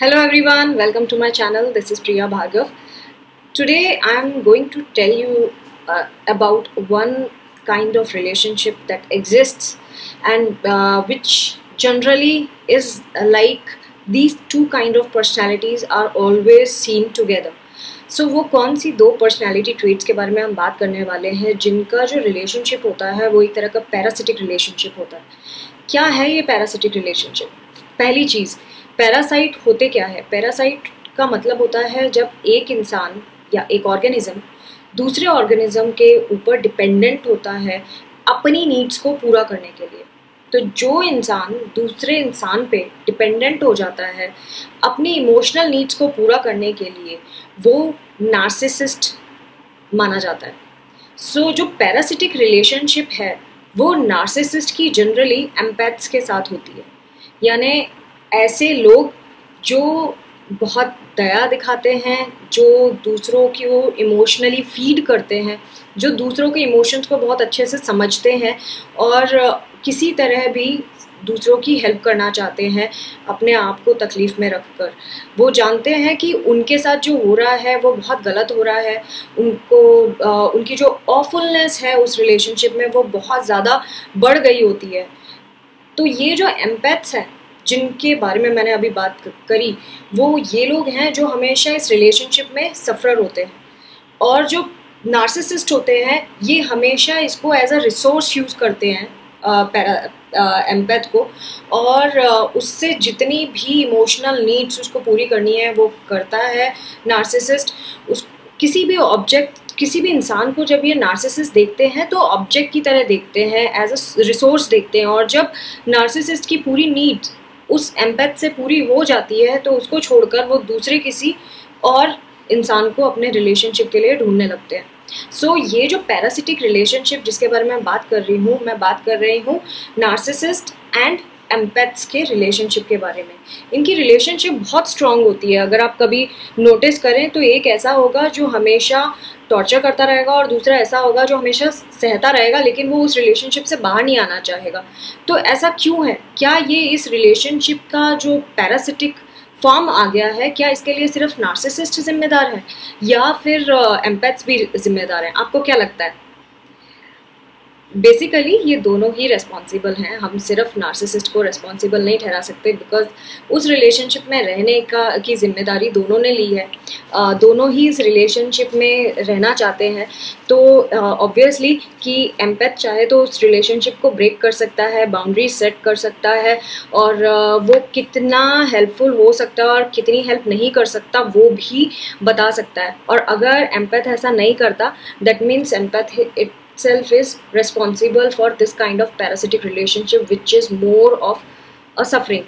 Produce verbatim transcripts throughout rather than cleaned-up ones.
Hello everyone, welcome to my channel. This is Priya Bhargava. Today I am going to tell you uh, about one kind of relationship that exists and uh, which generally is like these two kind of personalities are always seen together. So so, वो कौन सी दो personality traits के बारे में हम बात करने वाले हैं जिनका जो रिलेशनशिप होता है वो एक तरह का पैरासिटिक रिलेशनशिप होता है. क्या है ये पैरासिटिक रिलेशनशिप? पहली चीज़, पैरासाइट होते क्या है? पैरासाइट का मतलब होता है जब एक इंसान या एक ऑर्गेनिज़म दूसरे ऑर्गेनिज़म के ऊपर डिपेंडेंट होता है अपनी नीड्स को पूरा करने के लिए. तो जो इंसान दूसरे इंसान पे डिपेंडेंट हो जाता है अपनी इमोशनल नीड्स को पूरा करने के लिए, वो नार्सिसिस्ट माना जाता है. सो so, जो पैरासिटिक रिलेशनशिप है वो नार्सिसिस्ट की जनरली एम्पैथ्स के साथ होती है, यानी ऐसे लोग जो बहुत दया दिखाते हैं, जो दूसरों की वो इमोशनली फीड करते हैं, जो दूसरों के इमोशंस को बहुत अच्छे से समझते हैं और किसी तरह भी दूसरों की हेल्प करना चाहते हैं अपने आप को तकलीफ़ में रखकर. वो जानते हैं कि उनके साथ जो हो रहा है वो बहुत गलत हो रहा है, उनको आ, उनकी जो ऑफुलनेस है उस रिलेशनशिप में वो बहुत ज़्यादा बढ़ गई होती है. तो ये जो एम्पैथ्स हैं जिनके बारे में मैंने अभी बात करी, वो ये लोग हैं जो हमेशा इस रिलेशनशिप में सफ़रर होते हैं. और जो नार्सिसिस्ट होते हैं ये हमेशा इसको एज अ रिसोर्स यूज़ करते हैं पैरा एम्पैथ को, और uh, उससे जितनी भी इमोशनल नीड्स उसको पूरी करनी है वो करता है नार्सिसिस्ट. उस किसी भी ऑब्जेक्ट, किसी भी इंसान को जब ये नार्सिसिस्ट देखते हैं तो ऑब्जेक्ट की तरह देखते हैं, एज अ रिसोर्स देखते हैं. और जब नार्सिसिस्ट की पूरी नीड्स उस एम्पैथ से पूरी हो जाती है तो उसको छोड़कर वो दूसरे किसी और इंसान को अपने रिलेशनशिप के लिए ढूंढने लगते हैं. सो so, ये जो पैरासिटिक रिलेशनशिप जिसके बारे में मैं बात कर रही हूँ, मैं बात कर रही हूँ नार्सिसिस्ट एंड एम्पैथ्स के रिलेशनशिप के बारे में. इनकी रिलेशनशिप बहुत स्ट्रॉन्ग होती है. अगर आप कभी नोटिस करें तो एक ऐसा होगा जो हमेशा टॉर्चर करता रहेगा और दूसरा ऐसा होगा जो हमेशा सहता रहेगा, लेकिन वो उस रिलेशनशिप से बाहर नहीं आना चाहेगा. तो ऐसा क्यों है? क्या ये इस रिलेशनशिप का जो पैरासिटिक फॉर्म आ गया है, क्या इसके लिए सिर्फ नार्सिसिस्ट जिम्मेदार है या फिर एम्पैथ्स भी जिम्मेदार हैं? आपको क्या लगता है? बेसिकली ये दोनों ही रेस्पॉन्सिबल हैं. हम सिर्फ नार्सिसिस्ट को रेस्पॉन्सिबल नहीं ठहरा सकते, बिकॉज उस रिलेशनशिप में रहने का की जिम्मेदारी दोनों ने ली है. आ, दोनों ही इस रिलेशनशिप में रहना चाहते हैं. तो ऑब्वियसली कि एम्पैथ चाहे तो उस रिलेशनशिप को ब्रेक कर सकता है, बाउंड्री सेट कर सकता है, और आ, वो कितना हेल्पफुल हो सकता है और कितनी हेल्प नहीं कर सकता वो भी बता सकता है. और अगर एम्पैथ ऐसा नहीं करता, that means empath it self is responsible for this kind of parasitic relationship which is more of a suffering.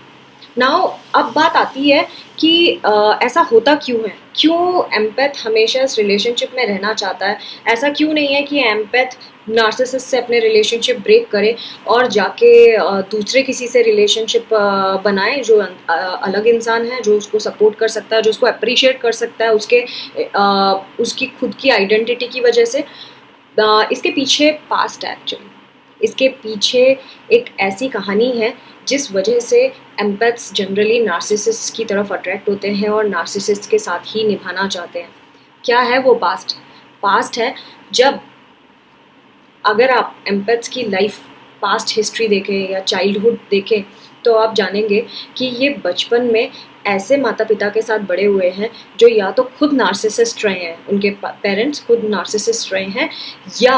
Now अब बात आती है कि आ, ऐसा होता क्यों है, क्यों एम्पैथ हमेशा इस रिलेशनशिप में रहना चाहता है? ऐसा क्यों नहीं है कि एम्पैथ नार्सिसिस्ट से अपने रिलेशनशिप ब्रेक करे और जाके दूसरे किसी से रिलेशनशिप बनाए जो अलग इंसान है, जो उसको सपोर्ट कर सकता है, जो उसको अप्रिशिएट कर सकता है उसके आ, उसकी खुद की आइडेंटिटी की वजह से. Uh, इसके पीछे पास्ट है एक्चुअली. इसके पीछे एक ऐसी कहानी है जिस वजह से एम्पैथ्स जनरली नार्सिसिस्ट की तरफ अट्रैक्ट होते हैं और नार्सिसिस्ट के साथ ही निभाना चाहते हैं. क्या है वो पास्ट? पास्ट है जब, अगर आप एम्पैथ्स की लाइफ पास्ट हिस्ट्री देखें या चाइल्डहुड देखें तो आप जानेंगे कि ये बचपन में ऐसे माता पिता के साथ बड़े हुए हैं जो या तो खुद नार्सिसिस्ट रहे हैं, उनके पेरेंट्स खुद नार्सिसिस्ट रहे हैं, या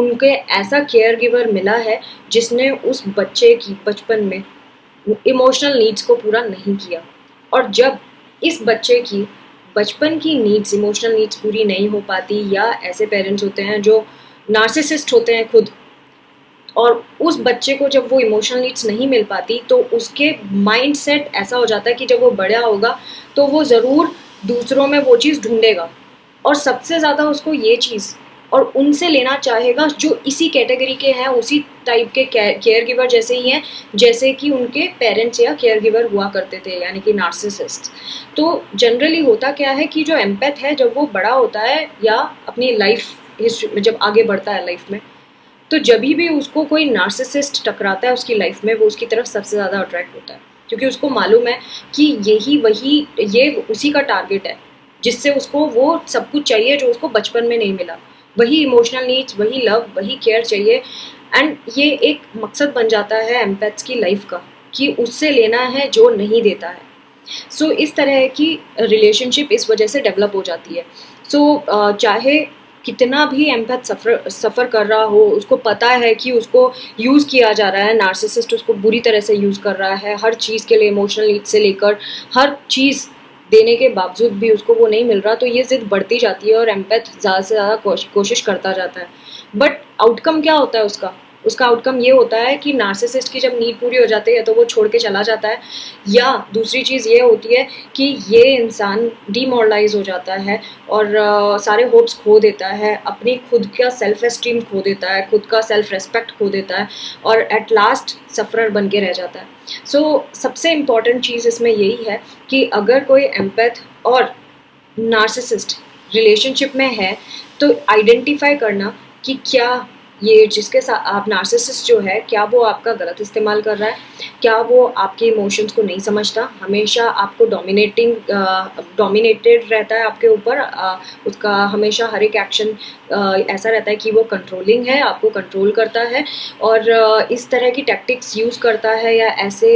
उनके ऐसा केयर गिवर मिला है जिसने उस बच्चे की बचपन में इमोशनल नीड्स को पूरा नहीं किया. और जब इस बच्चे की बचपन की नीड्स, इमोशनल नीड्स पूरी नहीं हो पाती, या ऐसे पेरेंट्स होते हैं जो नार्सिसिस्ट होते हैं खुद, और उस बच्चे को जब वो इमोशनल नीड्स नहीं मिल पाती तो उसके माइंडसेट ऐसा हो जाता है कि जब वो बड़ा होगा तो वो ज़रूर दूसरों में वो चीज़ ढूंढेगा, और सबसे ज़्यादा उसको ये चीज़ और उनसे लेना चाहेगा जो इसी कैटेगरी के हैं, उसी टाइप के केयर गिवर जैसे ही हैं जैसे कि उनके पेरेंट्स या केयर गिवर हुआ करते थे, यानी कि नार्सिसिस्ट. तो जनरली होता क्या है कि जो एम्पैथ है जब वो बड़ा होता है या अपनी लाइफ हिस्ट्री में जब आगे बढ़ता है लाइफ में, तो जब भी उसको कोई नार्सिसिस्ट टकराता है उसकी लाइफ में, वो उसकी तरफ सबसे ज़्यादा अट्रैक्ट होता है. क्योंकि उसको मालूम है कि यही वही ये उसी का टारगेट है जिससे उसको वो सब कुछ चाहिए जो उसको बचपन में नहीं मिला, वही इमोशनल नीड्स, वही लव, वही केयर चाहिए। एंड ये एक मकसद बन जाता है एम्पैथ्स की लाइफ का कि उससे लेना है जो नहीं देता है। सो so, इस तरह की रिलेशनशिप इस वजह से डेवलप हो जाती है। सो so, uh, चाहे कितना भी एम्पैथ सफ़र सफ़र कर रहा हो, उसको पता है कि उसको यूज़ किया जा रहा है, नार्सिसिस्ट उसको बुरी तरह से यूज़ कर रहा है, हर चीज़ के लिए इमोशनल नीड से लेकर हर चीज़ देने के बावजूद भी उसको वो नहीं मिल रहा, तो ये ज़िद बढ़ती जाती है और एम्पैथ ज़्यादा से ज़्यादा कोश, कोशिश करता जाता है। बट आउटकम क्या होता है उसका? उसका आउटकम ये होता है कि नार्सिसिस्ट की जब नीड पूरी हो जाती है तो वो छोड़ के चला जाता है, या दूसरी चीज़ ये होती है कि ये इंसान डीमोरलाइज हो जाता है और आ, सारे होप्स खो देता है, अपनी खुद का सेल्फ एस्टीम खो देता है, खुद का सेल्फ रेस्पेक्ट खो देता है और एट लास्ट सफ़रर बन के रह जाता है। सो so, सबसे इम्पॉर्टेंट चीज़ इसमें यही है कि अगर कोई एम्पैथ और नार्सिसिस्ट रिलेशनशिप में है तो आइडेंटिफाई करना कि क्या ये जिसके साथ आप नार्सिसिस्ट जो है, क्या वो आपका गलत इस्तेमाल कर रहा है, क्या वो आपके इमोशंस को नहीं समझता, हमेशा आपको डोमिनेटिंग डोमिनेटेड रहता है आपके ऊपर, उसका हमेशा हर एक एक्शन ऐसा रहता है कि वो कंट्रोलिंग है, आपको कंट्रोल करता है और आ, इस तरह की टैक्टिक्स यूज़ करता है या ऐसे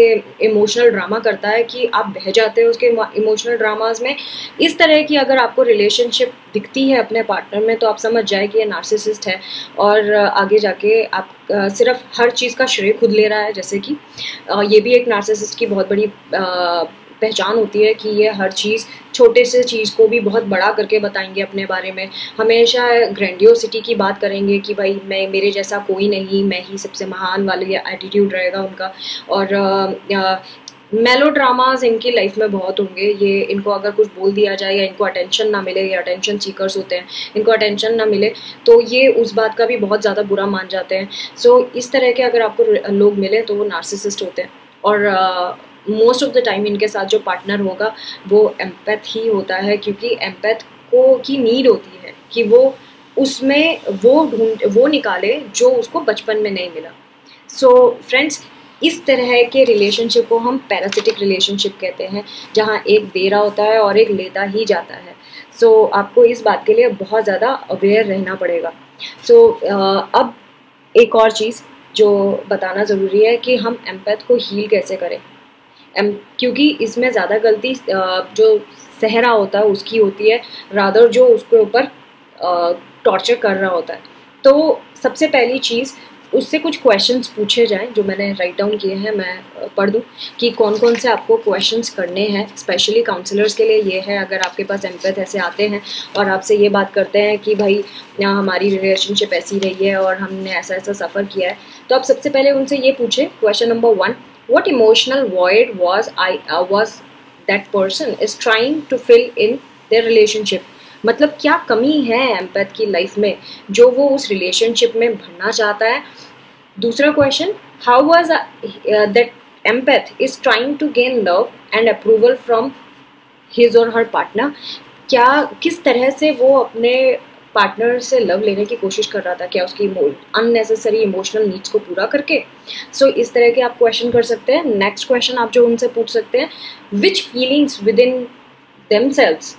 इमोशनल ड्रामा करता है कि आप बह जाते हो उसके इमोशनल ड्रामाज में। इस तरह की अगर आपको रिलेशनशिप दिखती है अपने पार्टनर में तो आप समझ जाए कि ये नार्सिसिस्ट है और आगे जाके आप आ, सिर्फ हर चीज़ का श्रेय खुद ले रहा है। जैसे कि आ, ये भी एक नार्सिसिस्ट की बहुत बड़ी आ, पहचान होती है कि ये हर चीज़, छोटे से चीज़ को भी बहुत बड़ा करके बताएंगे अपने बारे में, हमेशा ग्रैंडियोसिटी की बात करेंगे कि भाई मैं, मेरे जैसा कोई नहीं, मैं ही सबसे महान वाले एटीट्यूड रहेगा उनका। और आ, आ, मेलो ड्रामाज इनकी लाइफ में बहुत होंगे। ये इनको अगर कुछ बोल दिया जाए या इनको अटेंशन ना मिले, या अटेंशन सीकर्स होते हैं, इनको अटेंशन ना मिले तो ये उस बात का भी बहुत ज़्यादा बुरा मान जाते हैं। सो so, इस तरह के अगर आपको लोग मिले तो वो नार्सिसिस्ट होते हैं और मोस्ट ऑफ द टाइम इनके साथ जो पार्टनर होगा वो एम्पैथ ही होता है, क्योंकि एम्पैथ को की नीड होती है कि वो उसमें वो ढूंढ वो निकाले जो उसको बचपन में नहीं मिला। सो so, फ्रेंड्स, इस तरह के रिलेशनशिप को हम पैरासिटिक रिलेशनशिप कहते हैं, जहां एक दे रहा होता है और एक लेता ही जाता है। सो so, आपको इस बात के लिए बहुत ज़्यादा अवेयर रहना पड़ेगा। सो so, अब एक और चीज़ जो बताना ज़रूरी है कि हम एम्पैथ को हील कैसे करें, एम क्योंकि इसमें ज़्यादा गलती जो सह रहा होता है उसकी होती है, रादर जो उसके ऊपर टॉर्चर कर रहा होता है। तो सबसे पहली चीज़, उससे कुछ क्वेश्चंस पूछे जाएं जो मैंने राइट डाउन किए हैं, मैं पढ़ दूं कि कौन कौन से आपको क्वेश्चंस करने हैं। स्पेशली काउंसलर्स के लिए ये है, अगर आपके पास एम्पैथ ऐसे आते हैं और आपसे ये बात करते हैं कि भाई यहाँ हमारी रिलेशनशिप ऐसी रही है और हमने ऐसा ऐसा सफ़र किया है, तो आप सबसे पहले उनसे ये पूछें। Question number one, what emotional void was I was that person is trying to fill in their relationship. मतलब क्या कमी है एम्पैथ की लाइफ में जो वो उस रिलेशनशिप में भरना चाहता है। दूसरा question, how was that empath is trying to gain love and approval from his or her partner. क्या, किस तरह से वो अपने पार्टनर से लव लेने की कोशिश कर रहा था, क्या उसकी अननेसेसरी इमोशनल नीड्स को पूरा करके। सो so, इस तरह के आप क्वेश्चन कर सकते हैं। नेक्स्ट क्वेश्चन आप जो उनसे पूछ सकते हैं, which feelings within themselves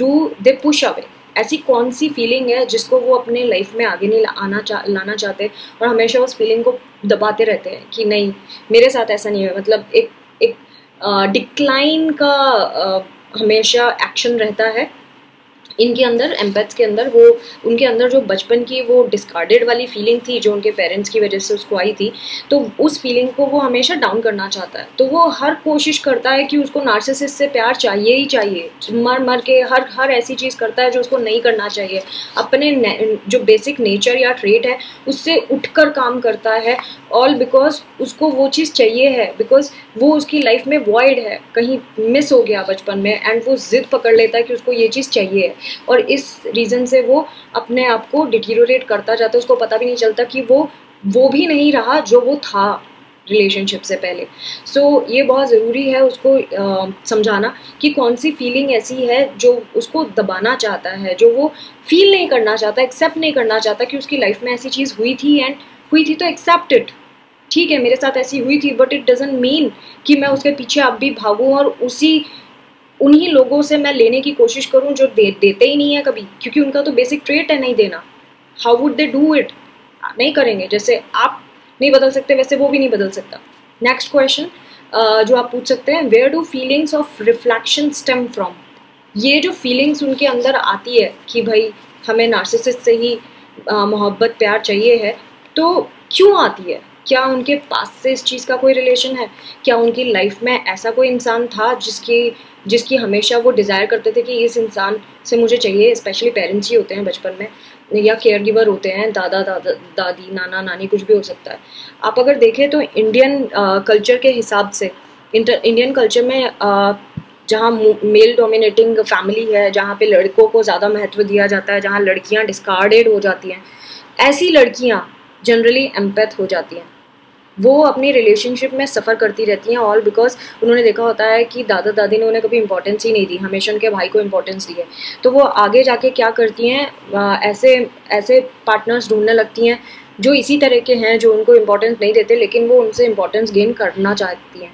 do they push away. ऐसी कौन सी फीलिंग है जिसको वो अपने लाइफ में आगे नहीं आना चा लाना चाहते और हमेशा उस फीलिंग को दबाते रहते हैं कि नहीं मेरे साथ ऐसा नहीं है। मतलब एक एक डिक्लाइन का आ, हमेशा एक्शन रहता है इनके अंदर, एम्पैथ्स के अंदर। वो उनके अंदर जो बचपन की वो डिस्कार्डेड वाली फीलिंग थी जो उनके पेरेंट्स की वजह से उसको आई थी, तो उस फीलिंग को वो हमेशा डाउन करना चाहता है। तो वो हर कोशिश करता है कि उसको नार्सिसिस्ट से प्यार चाहिए ही चाहिए, मर मर के हर हर ऐसी चीज़ करता है जो उसको नहीं करना चाहिए। अपने जो बेसिक नेचर या ट्रेट है उससे उठ कर काम करता है, ऑल बिकॉज उसको वो चीज़ चाहिए है, बिकॉज वो उसकी लाइफ में वॉइड है, कहीं मिस हो गया बचपन में, एंड वो ज़िद पकड़ लेता है कि उसको ये चीज़ चाहिए है। और इस रीज़न से वो अपने आप को डिटीरियोरेट करता जाता है, उसको पता भी नहीं चलता कि वो वो भी नहीं रहा जो वो था रिलेशनशिप से पहले। सो so, ये बहुत ज़रूरी है उसको आ, समझाना कि कौन सी फीलिंग ऐसी है जो उसको दबाना चाहता है, जो वो फील नहीं करना चाहता, एक्सेप्ट नहीं करना चाहता कि उसकी लाइफ में ऐसी चीज़ हुई थी एंड हुई थी तो एक्सेप्ट इट। ठीक है मेरे साथ ऐसी हुई थी, बट इट डजंट मीन कि मैं उसके पीछे अब भी भागूं और उसी उन्हीं लोगों से मैं लेने की कोशिश करूं जो दे देते ही नहीं है कभी, क्योंकि उनका तो बेसिक ट्रेट है नहीं देना। How would they do it? नहीं करेंगे। जैसे आप नहीं बदल सकते वैसे वो भी नहीं बदल सकता। नेक्स्ट क्वेश्चन जो आप पूछ सकते हैं, where do feelings of reflection stem from? ये जो फीलिंग्स उनके अंदर आती है कि भाई हमें नार्सिसिस्ट से ही मोहब्बत प्यार चाहिए है, तो क्यों आती है? क्या उनके पास से इस चीज़ का कोई रिलेशन है? क्या उनकी लाइफ में ऐसा कोई इंसान था जिसकी जिसकी हमेशा वो डिज़ायर करते थे कि इस इंसान से मुझे चाहिए? स्पेशली पेरेंट्स ही होते हैं बचपन में, या केयर गिवर होते हैं, दादा दादा दादी नाना नानी, कुछ भी हो सकता है। आप अगर देखें तो इंडियन कल्चर के हिसाब से, इंटर इंडियन कल्चर में आ, जहाँ मेल डोमिनेटिंग फैमिली है, जहाँ पे लड़कों को ज़्यादा महत्व दिया जाता है, जहाँ लड़कियाँ डिस्कार्डेड हो जाती हैं, ऐसी लड़कियाँ जनरली एम्पैथ हो जाती हैं। वो अपनी रिलेशनशिप में सफ़र करती रहती हैं, ऑल बिकॉज उन्होंने देखा होता है कि दादा दादी ने उन्हें कभी इंपॉर्टेंस ही नहीं दी, हमेशा उनके भाई को इंपॉर्टेंस दी है। तो वो आगे जाके क्या करती हैं, ऐसे ऐसे पार्टनर्स ढूंढने लगती हैं जो इसी तरह के हैं, जो उनको इम्पोर्टेंस नहीं देते लेकिन वो उनसे इम्पोर्टेंस गेन करना चाहती हैं।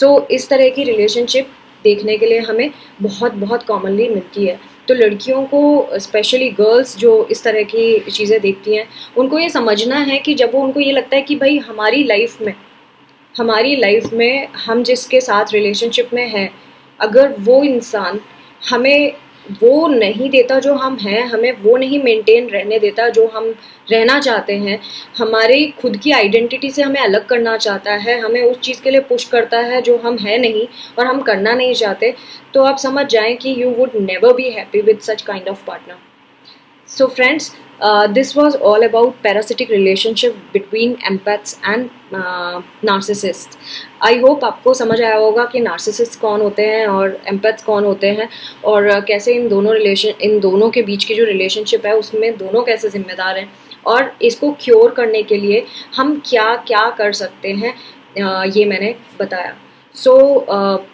सो so, इस तरह की रिलेशनशिप देखने के लिए हमें बहुत बहुत कॉमनली मिलती है। तो लड़कियों को, स्पेशली गर्ल्स जो इस तरह की चीज़ें देखती हैं, उनको ये समझना है कि जब वो उनको ये लगता है कि भाई हमारी लाइफ में हमारी लाइफ में हम जिसके साथ रिलेशनशिप में हैं, अगर वो इंसान हमें वो नहीं देता जो हम हैं, हमें वो नहीं मेंटेन रहने देता जो हम रहना चाहते हैं, हमारे खुद की आइडेंटिटी से हमें अलग करना चाहता है, हमें उस चीज़ के लिए पुश करता है जो हम हैं नहीं और हम करना नहीं चाहते, तो आप समझ जाएं कि you would never be happy with such kind of partner. So friends, this was all about parasitic relationship between empaths and narcissist. I hope आपको समझ आया होगा कि नार्सिसिस्ट कौन होते हैं और एम्पैथ्स कौन होते हैं, और uh, कैसे इन दोनों रिलेशन इन दोनों के बीच की जो रिलेशनशिप है उसमें दोनों कैसे जिम्मेदार हैं, और इसको क्योर करने के लिए हम क्या क्या कर सकते हैं, uh, ये मैंने बताया। सो so, uh,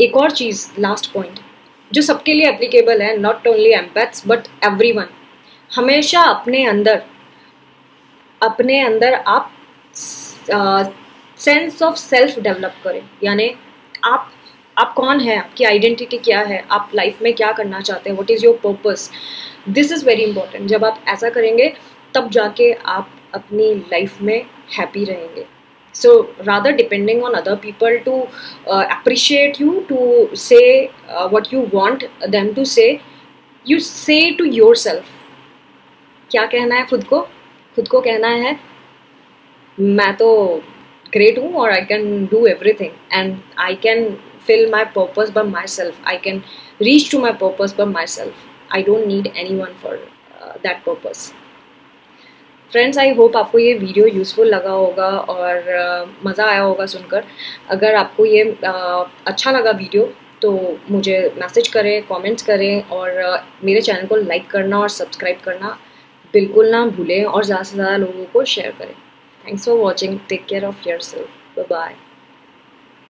एक और चीज़, लास्ट पॉइंट जो सबके लिए एप्लीकेबल है, not only empaths but everyone, हमेशा अपने अंदर अपने अंदर आप सेंस ऑफ सेल्फ डेवलप करें। यानी आप आप कौन हैं, आपकी आइडेंटिटी क्या है, आप लाइफ में क्या करना चाहते हैं, what is your purpose. This is very important. जब आप ऐसा करेंगे तब जाके आप अपनी लाइफ में हैप्पी रहेंगे। So rather depending on other people to appreciate you, to say what you want them to say, you say to your self. क्या कहना है खुद को? खुद को कहना है मैं तो ग्रेट हूँ और I can do everything and I can fill my purpose by my self, I can reach to my purpose by my self, I don't need any one for that purpose. Friends, I hope आपको ये video useful लगा होगा और uh, मज़ा आया होगा सुनकर। अगर आपको ये uh, अच्छा लगा वीडियो तो मुझे मैसेज करें, कमेंट्स करें, और uh, मेरे चैनल को लाइक करना और सब्सक्राइब करना बिल्कुल ना भूलें, और ज़्यादा से ज़्यादा लोगों को शेयर करें। Thanks for watching, take care of yourself, bye bye.